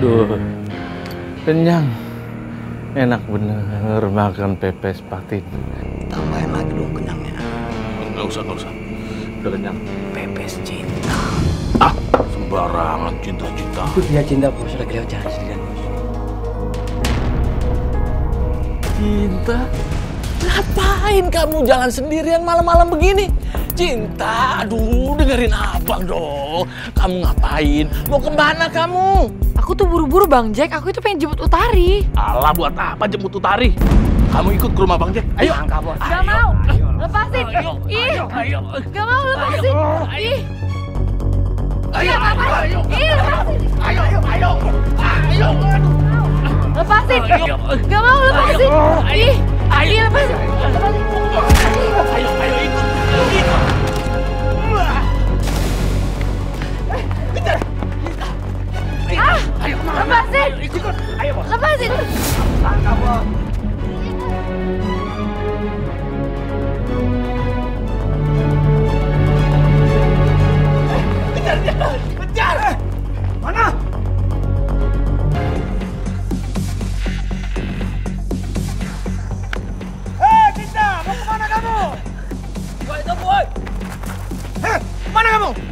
Aduh, kenyang. Enak bener makan pepes patin. Tambahin lagi dong kenyangnya. Nggak usah. Udah kenyang. Pepes cinta. Ah, sembarangan cinta. Itu dia cinta, bos. Sudah kelihatan cari sendirian, bos. Cinta? Ngapain kamu jalan sendirian malam-malam begini? Cinta, aduh, dengerin abang dong. Kamu ngapain? Mau kemana kamu? Aku tuh buru-buru, Bang Jack. Aku itu pengen jemput Utari. Alah, buat apa jemput Utari? Kamu ikut ke rumah Bang Jack. Ayo. Gak mau. Lepasin. Ih. Gak mau, lepasin. Ih. Ayo. Ih, lepasin. Ayo. Lepasin. Gak mau, lepasin. Ih. Ayo, lepasin. Ayo, ikut. Ayo, lepasin! Ayo, lepasin! Kejar! Mana? Hei, kita! Mau kemana kamu? Woi! Hei, kemana kamu? Lepasin!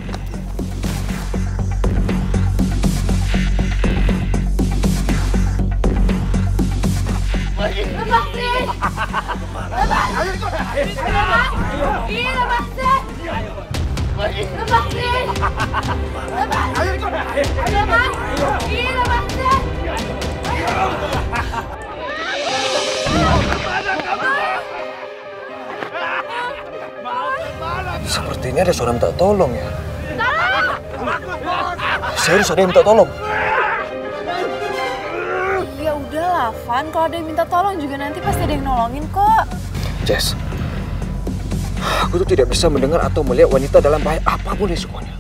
Sepertinya ada seorang minta tolong ya. Serius ada yang minta tolong? Van, kalau ada yang minta tolong juga nanti pasti ada yang nolongin kok. Jess, aku tuh tidak bisa mendengar atau melihat wanita dalam bahaya apapun resikonya.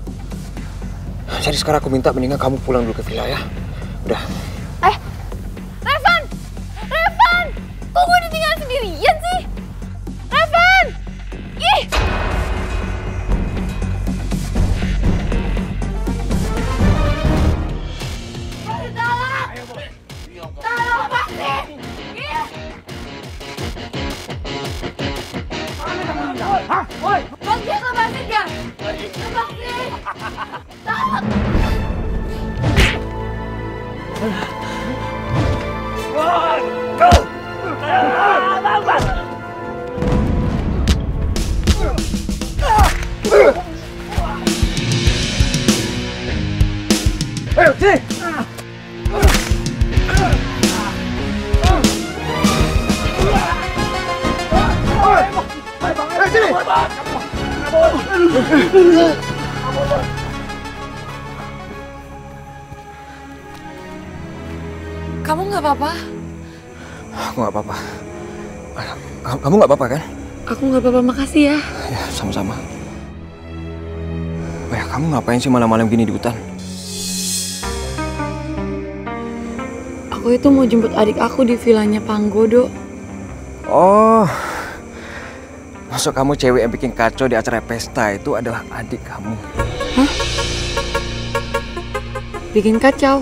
Jadi sekarang aku minta mendingan kamu pulang dulu ke villa ya. Udah. Revan! Kok gue ditinggal sendirian sih? Revan! Ih! Kamu nggak apa-apa? Aku nggak apa-apa. Kamu nggak apa-apa kan? Aku nggak apa-apa, makasih ya. Ya, sama-sama. Wah, kamu ngapain sih malam-malam gini di hutan? Aku itu mau jemput adik aku di villanya Panggodo. Oh. Maksud kamu cewek yang bikin kacau di acara pesta itu adalah adik kamu? Hah? Bikin kacau?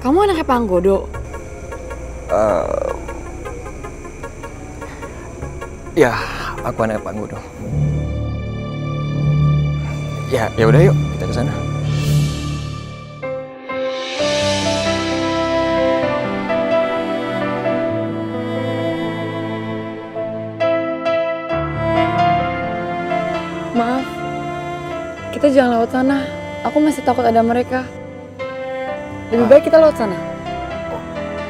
Kamu anaknya Panggodo? Ya, aku anaknya Panggodo. Ya udah yuk, kita ke sana. Maaf, kita jangan lewat sana. Aku masih takut ada mereka. Lebih baik kita lewat sana.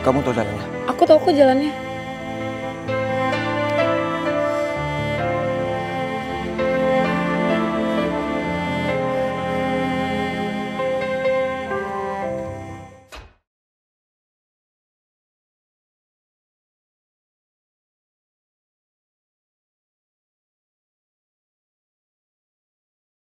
Kamu tahu jalannya? Aku tahu jalannya.